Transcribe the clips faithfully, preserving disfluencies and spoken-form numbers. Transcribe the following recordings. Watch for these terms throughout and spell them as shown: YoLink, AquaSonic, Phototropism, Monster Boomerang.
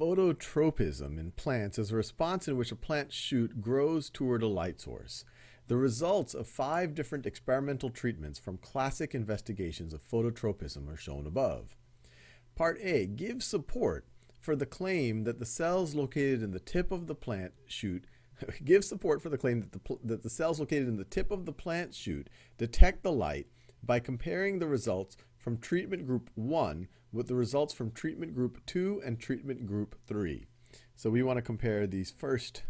Phototropism in plants is a response in which a plant shoot grows toward a light source. The results of five different experimental treatments from classic investigations of phototropism are shown above. Part A gives support for the claim that the cells located in the tip of the plant shoot gives support for the claim that the, that the cells located in the tip of the plant shoot detect the light by comparing the results from treatment group one with the results from treatment group two and treatment group three. So we want to compare these first,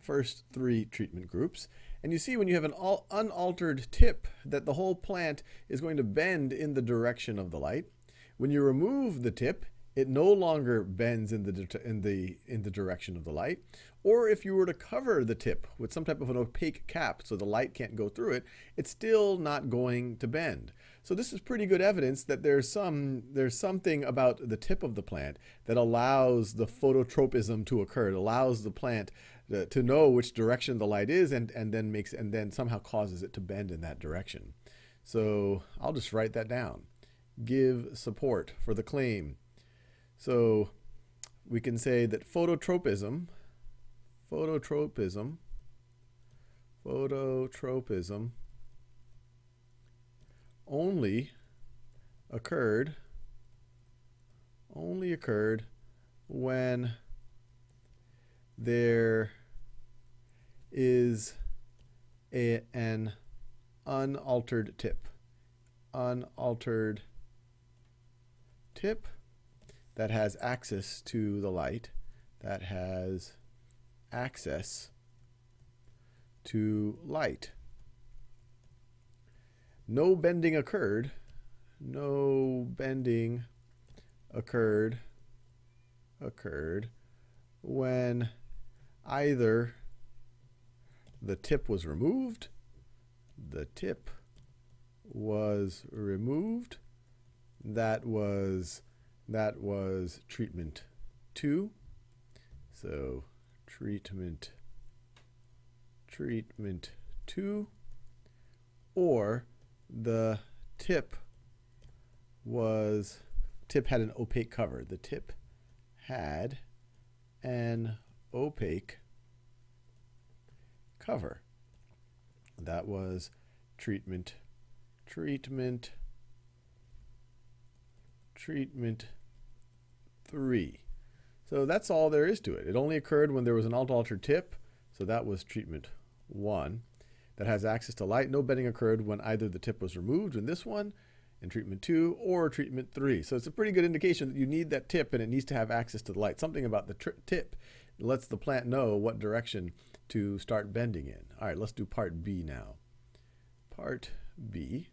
first three treatment groups. And you see when you have an all, unaltered tip that the whole plant is going to bend in the direction of the light. When you remove the tip, it no longer bends in the, in the, in the direction of the light. Or if you were to cover the tip with some type of an opaque cap so the light can't go through it, it's still not going to bend. So this is pretty good evidence that there's, some, there's something about the tip of the plant that allows the phototropism to occur. It allows the plant to, to know which direction the light is and, and, then makes, and then somehow causes it to bend in that direction. So I'll just write that down. Give support for the claim. So we can say that phototropism, phototropism, phototropism only occurred, only occurred when there is a, an unaltered tip, unaltered tip that has access to the light, that has access to light. No bending occurred, no bending occurred, occurred when either the tip was removed, the tip was removed, that was That was treatment two. So treatment, treatment two, or the tip was, tip had an opaque cover. The tip had an opaque cover. That was treatment, treatment, treatment three. So that's all there is to it. It only occurred when there was an unaltered tip, so that was treatment one that has access to light. No bending occurred when either the tip was removed in this one, in treatment two, or treatment three. So it's a pretty good indication that you need that tip and it needs to have access to the light. Something about the tip lets the plant know what direction to start bending in. All right, let's do part B now. Part B.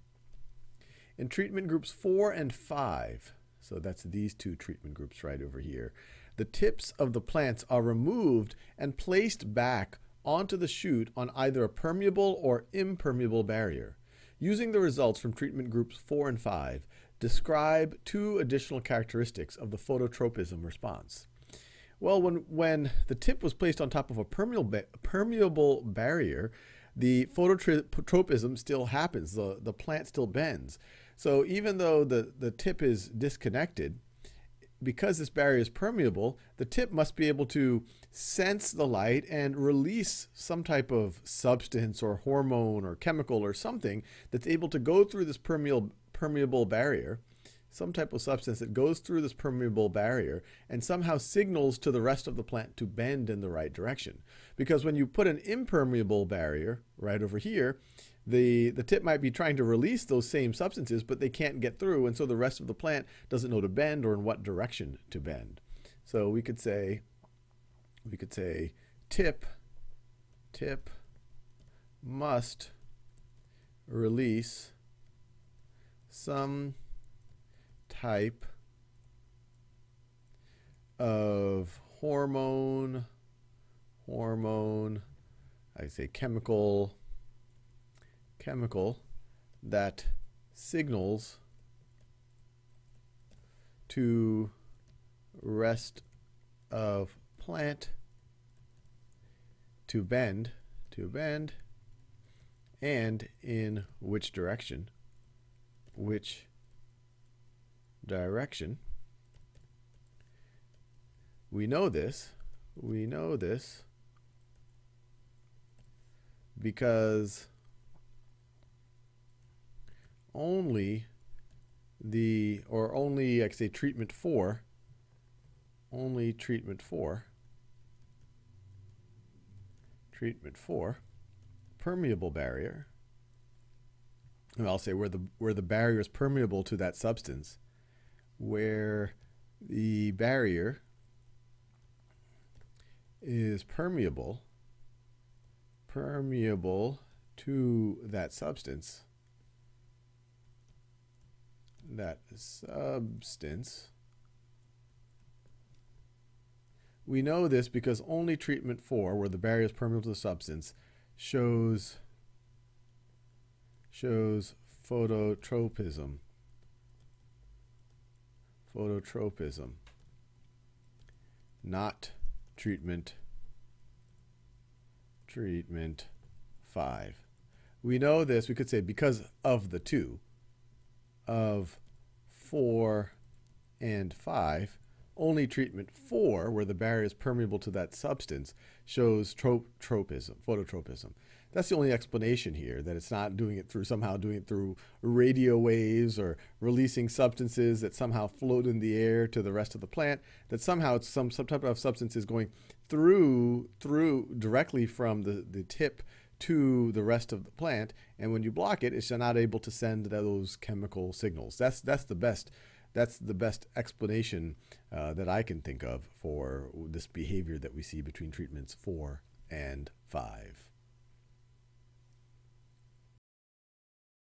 In treatment groups four and five, so that's these two treatment groups right over here, the tips of the plants are removed and placed back onto the shoot on either a permeable or impermeable barrier. Using the results from treatment groups four and five, describe two additional characteristics of the phototropism response. Well, when, when the tip was placed on top of a permeable, permeable barrier, the phototropism still happens. The, the plant still bends. So even though the, the tip is disconnected, because this barrier is permeable, the tip must be able to sense the light and release some type of substance or hormone or chemical or something that's able to go through this permeable, permeable barrier, some type of substance that goes through this permeable barrier and somehow signals to the rest of the plant to bend in the right direction. Because when you put an impermeable barrier right over here, The, the tip might be trying to release those same substances, but they can't get through, and so the rest of the plant doesn't know to bend or in what direction to bend. So we could say, we could say tip, tip must release some type of hormone, hormone, I say chemical, chemical that signals to rest of plant to bend, to bend, and in which direction, which direction we know this, we know this because only the, or only, I could say treatment for, only treatment for, treatment for permeable barrier, and I'll say where the, where the barrier is permeable to that substance, where the barrier is permeable, permeable to that substance, that substance. We know this because only treatment for, where the barrier is permeable to the substance, shows, shows phototropism. Phototropism. Not treatment, treatment five. We know this, we could say, because of the two, of four and five, only treatment four, where the barrier is permeable to that substance, shows trop tropism, phototropism. That's the only explanation here, that it's not doing it through, somehow doing it through radio waves or releasing substances that somehow float in the air to the rest of the plant, that somehow it's some, some type of substance is going through, through directly from the, the tip to the rest of the plant, and when you block it, it's not able to send those chemical signals. That's, that's the best That's the best explanation uh, that I can think of for this behavior that we see between treatments four and five.